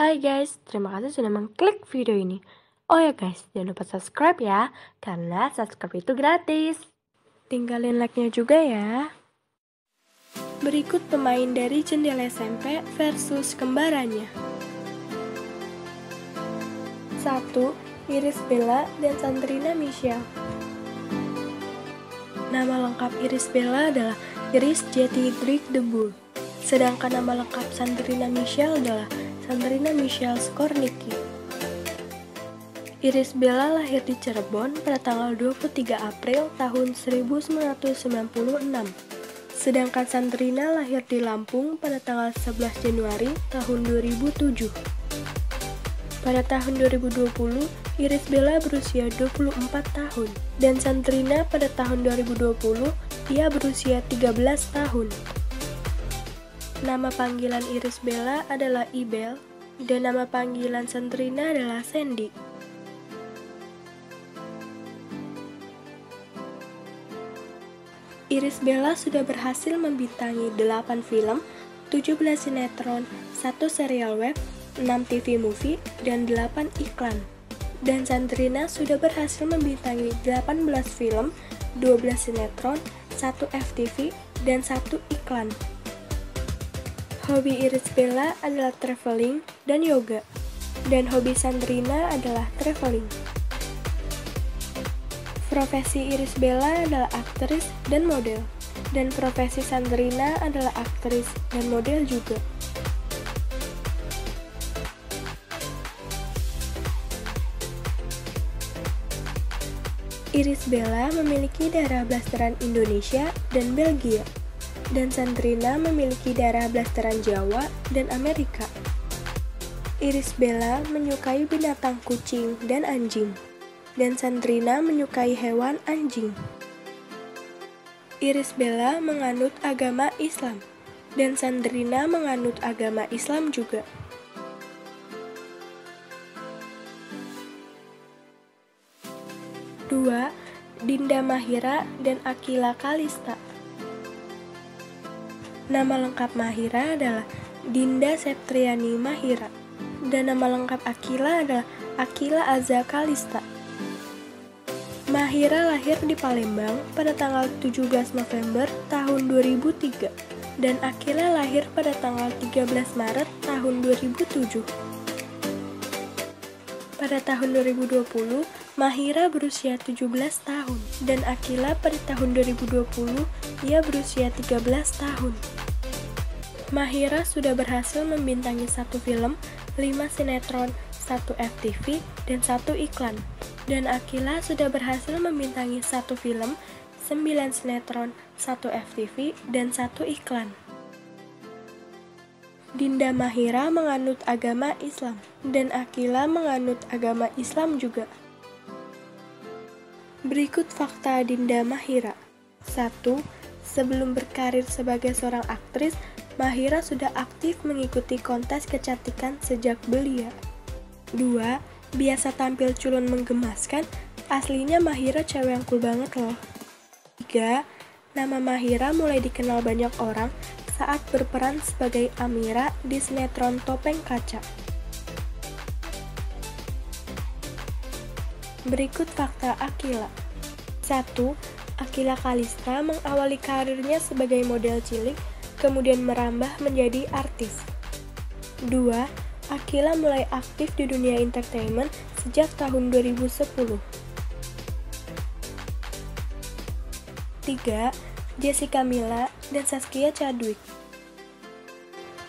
Hai guys, terima kasih sudah mengklik video ini. Oh ya guys, jangan lupa subscribe ya, karena subscribe itu gratis. Tinggalin like-nya juga ya. Berikut pemain dari Jendela SMP versus kembarannya. 1. Iris Bella dan Sandrinna Michelle. Nama lengkap Iris Bella adalah Iris Jetty Drake Debul, sedangkan nama lengkap Sandrinna Michelle adalah Sandrinna Michelle Skornicki. Iris Bella lahir di Cirebon pada tanggal 23 April tahun 1996, sedangkan Sandrinna lahir di Lampung pada tanggal 11 Januari tahun 2007. Pada tahun 2020, Iris Bella berusia 24 tahun, dan Sandrinna pada tahun 2020 ia berusia 13 tahun. Nama panggilan Iris Bella adalah Ibel, dan nama panggilan Sandrinna adalah Sandy. Iris Bella sudah berhasil membintangi 8 film, 17 sinetron, 1 serial web, 6 TV movie, dan 8 iklan. Dan Sandrinna sudah berhasil membintangi 18 film, 12 sinetron, 1 FTV, dan 1 iklan. Hobi Iris Bella adalah traveling dan yoga, dan hobi Sandrinna adalah traveling. Profesi Iris Bella adalah aktris dan model, dan profesi Sandrinna adalah aktris dan model juga. Iris Bella memiliki darah blasteran Indonesia dan Belgia, dan Sandrinna memiliki darah blasteran Jawa dan Amerika. Iris Bella menyukai binatang kucing dan anjing, dan Sandrinna menyukai hewan anjing. Iris Bella menganut agama Islam, dan Sandrinna menganut agama Islam juga. Dua, Dinda Mahira dan Aqeela Calista. Nama lengkap Mahira adalah Dinda Septriani Mahira, dan nama lengkap Aqeela adalah Aqeela Azza Calista. Mahira lahir di Palembang pada tanggal 17 November tahun 2003, dan Aqeela lahir pada tanggal 13 Maret tahun 2007. Pada tahun 2020, Mahira berusia 17 tahun, dan Aqeela pada tahun 2020 ia berusia 13 tahun. Mahira sudah berhasil membintangi 1 film, 5 sinetron, 1 FTV, dan 1 iklan. Dan Aqeela sudah berhasil membintangi 1 film, 9 sinetron, 1 FTV, dan 1 iklan. Dinda Mahira menganut agama Islam, dan Aqeela menganut agama Islam juga. Berikut fakta Dinda Mahira. 1. Sebelum berkarir sebagai seorang aktris, Mahira sudah aktif mengikuti kontes kecantikan sejak belia. 2. Biasa tampil culun menggemaskan, aslinya Mahira cewek yang cool banget loh. 3. Nama Mahira mulai dikenal banyak orang saat berperan sebagai Amira di sinetron Topeng Kaca. Berikut fakta Aqeela. 1. Aqeela Calista mengawali karirnya sebagai model cilik, kemudian merambah menjadi artis. 2. Aqeela mulai aktif di dunia entertainment sejak tahun 2010. 3. Jessica Mila dan Saskia Chadwick.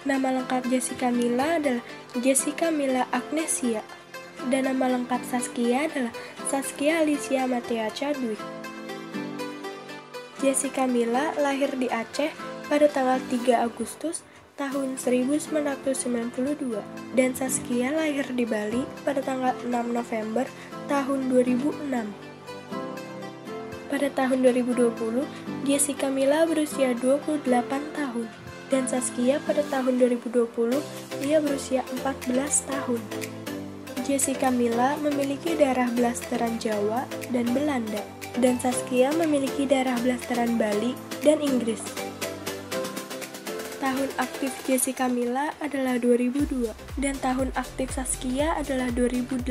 Nama lengkap Jessica Mila adalah Jessica Mila Agnesia, dan nama lengkap Saskia adalah Saskia Alicia Matea Chadwick. Jessica Mila lahir di Aceh pada tanggal 3 Agustus tahun 1992, dan Saskia lahir di Bali pada tanggal 6 November tahun 2006. Pada tahun 2020, Jessica Mila berusia 28 tahun, dan Saskia pada tahun 2020, ia berusia 14 tahun. Jessica Mila memiliki darah blasteran Jawa dan Belanda, dan Saskia memiliki darah blasteran Bali dan Inggris. Tahun tahun aktif Jessica Mila adalah 2002 dan tahun aktif Saskia adalah 2018.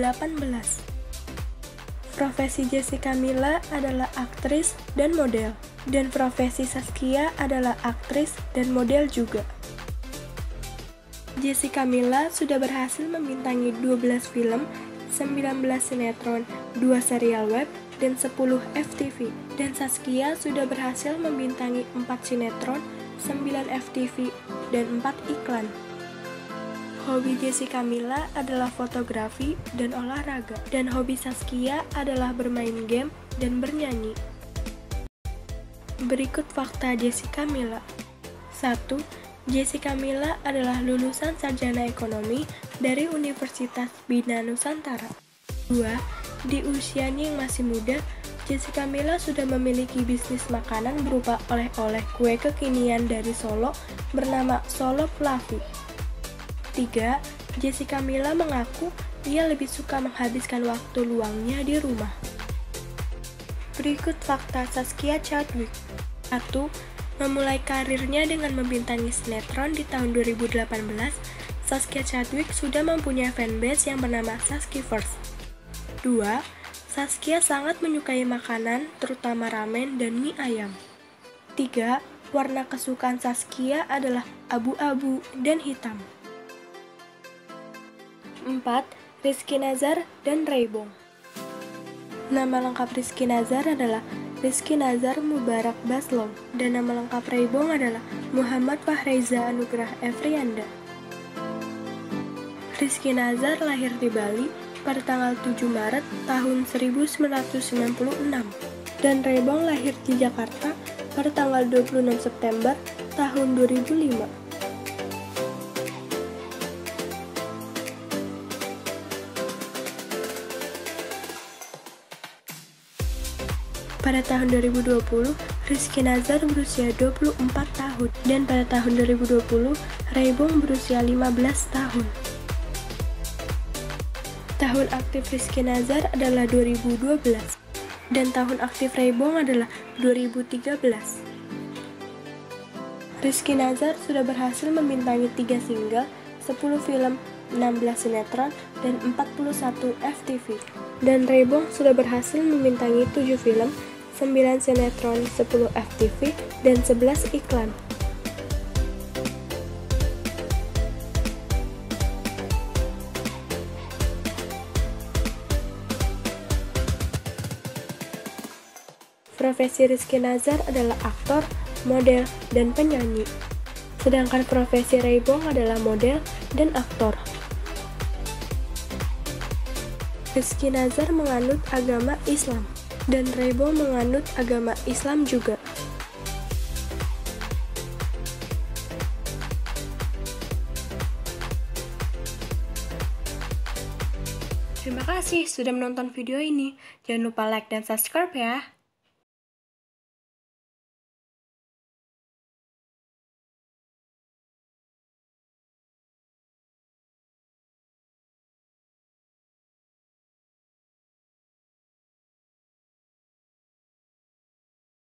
Profesi Jessica Mila adalah aktris dan model, dan profesi Saskia adalah aktris dan model juga. Jessica Mila sudah berhasil membintangi 12 film, 19 sinetron, 2 serial web, dan 10 FTV. Dan Saskia sudah berhasil membintangi 4 sinetron, 9 FTV, dan 4 iklan. Hobi Jessica Mila adalah fotografi dan olahraga, dan hobi Saskia adalah bermain game dan bernyanyi. Berikut fakta Jessica Mila. 1. Jessica Mila adalah lulusan sarjana ekonomi dari Universitas Bina Nusantara. 2. Di usianya yang masih muda, Jessica Mila sudah memiliki bisnis makanan berupa oleh-oleh kue kekinian dari Solo bernama Solo Fluffy. 3. Jessica Mila mengaku dia lebih suka menghabiskan waktu luangnya di rumah. Berikut fakta Saskia Chadwick. 1. Memulai karirnya dengan membintangi sinetron di tahun 2018, Saskia Chadwick sudah mempunyai fanbase yang bernama Saskivers. 2. Saskia sangat menyukai makanan, terutama ramen dan mie ayam. 3. Warna kesukaan Saskia adalah abu-abu dan hitam. 4. Rizky Nazar dan Raibong. Nama lengkap Rizky Nazar adalah Rizky Nazar Mubarak Baslong, dan nama lengkap Raibong adalah Muhammad Fahreza Anugerah Efrianda. Rizky Nazar lahir di Bali pada tanggal 7 Maret tahun 1996, dan Raibong lahir di Jakarta pada tanggal 26 September tahun 2005. Pada tahun 2020, Rizky Nazar berusia 24 tahun, dan pada tahun 2020, Raibong berusia 15 tahun. Tahun aktif Rizky Nazar adalah 2012, dan tahun aktif Raibong adalah 2013. Rizky Nazar sudah berhasil membintangi 3 single, 10 film, 16 sinetron, dan 41 FTV. Dan Raibong sudah berhasil membintangi 7 film, 9 sinetron, 10 FTV, dan 11 iklan. Profesi Rizky Nazar adalah aktor, model, dan penyanyi. Sedangkan profesi Raibong adalah model dan aktor. Rizky Nazar menganut agama Islam, dan Raibong menganut agama Islam juga. Terima kasih sudah menonton video ini. Jangan lupa like dan subscribe ya.